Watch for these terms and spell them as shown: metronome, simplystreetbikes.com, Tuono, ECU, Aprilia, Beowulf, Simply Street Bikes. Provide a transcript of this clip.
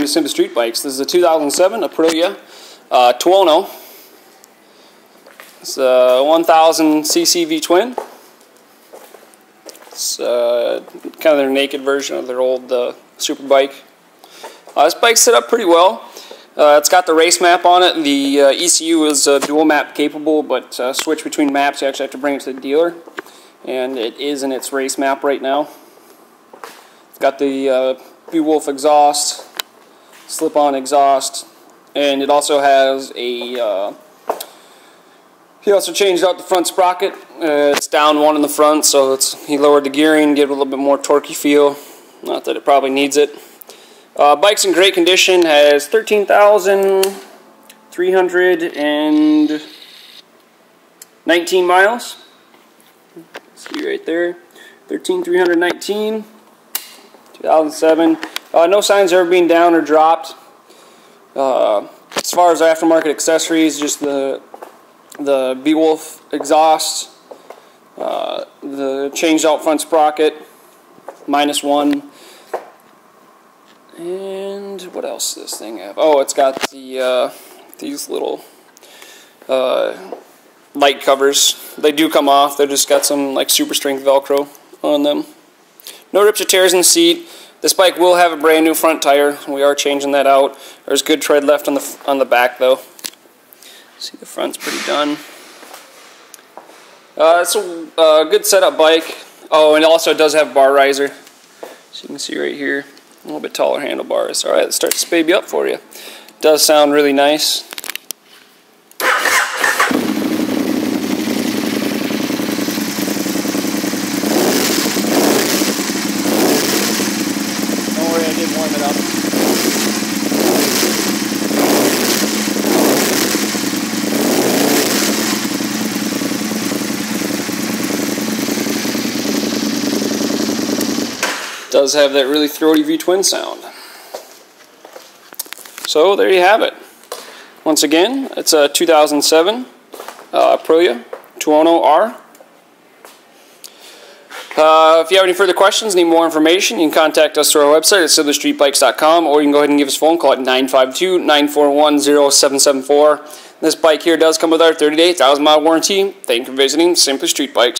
Welcome to Simply Street Bikes. This is a 2007 Aprilia Tuono. It's a 1000cc V-twin. It's kind of their naked version of their old super bike. This bike's set up pretty well. It's got the race map on it. The ECU is dual map capable, but switch between maps, you actually have to bring it to the dealer. And it is in its race map right now. It's got the Beowulf exhaust, slip-on exhaust, and it also has a he also changed out the front sprocket. It's down one in the front, so he lowered the gearing, gave it a little bit more torquey feel. Not that it probably needs it. Bike's in great condition. Has 13,319 miles. See right there, 13,319. 2007. No signs ever being down or dropped. As far as aftermarket accessories, just the Beowulf exhaust, the changed out front sprocket, -1, and what else does this thing have? Oh, it's got the these little light covers. They do come off. They've just got some like super strength Velcro on them. No rips or tears in the seat. This bike will have a brand new front tire. We are changing that out. There's good tread left on the back though. See, the front's pretty done. It's a good setup bike. Oh, and also it does have bar riser. So you can see right here, a little bit taller handlebars. All right, let's start this baby up for you. It does sound really nice. Does have that really throaty V-twin sound. So there you have it. Once again, it's a 2007 Aprilia Tuono R. If you have any further questions, need more information, you can contact us through our website at simplystreetbikes.com, or you can go ahead and give us a phone call at 952-941-0774. This bike here does come with our 30-day, 1,000-mile warranty. Thank you for visiting Simply Street Bikes.